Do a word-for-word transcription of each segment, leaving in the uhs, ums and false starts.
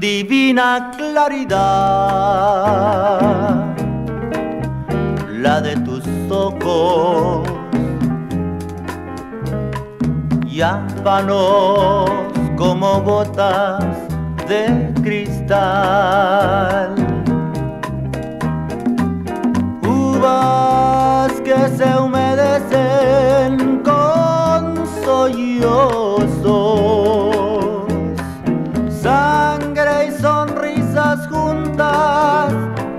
divina claridad, la de tus ojos llámpanos como botas de cristal, uvas que se humedecen con sollozos, sangre y sonrisas juntas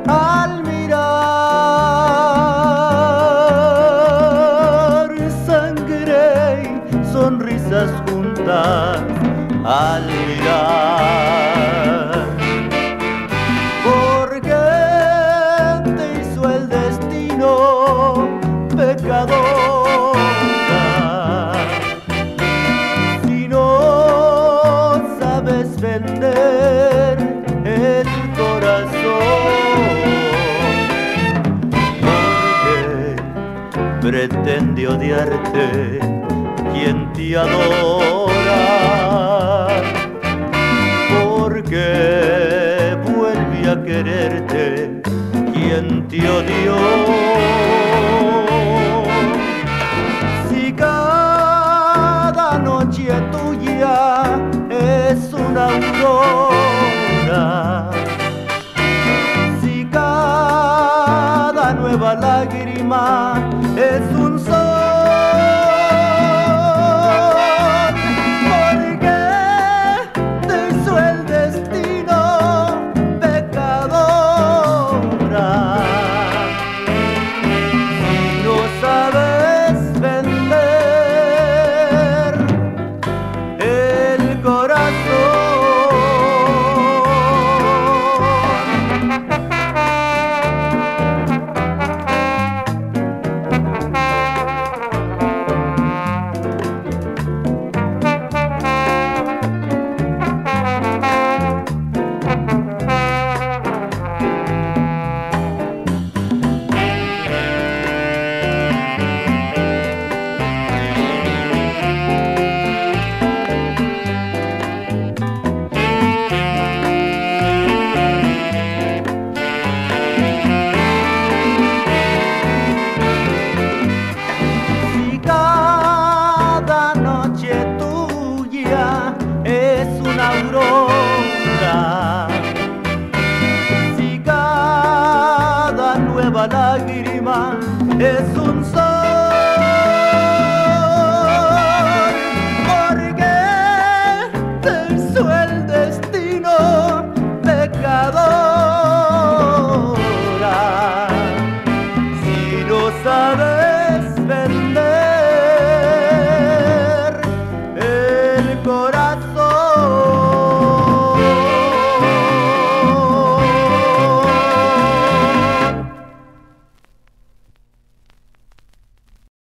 al mirar, sangre y sonrisas juntas al mirar. Si no sabes vender el corazón, porque pretende odiarte quien te adora, porque vuelve a quererte quien te odió. Tuya es una aurora, si cada nueva lágrima es un sol, porque te hizo el destino pecadora, si no sabes vender aurora, si cada nueva lágrima es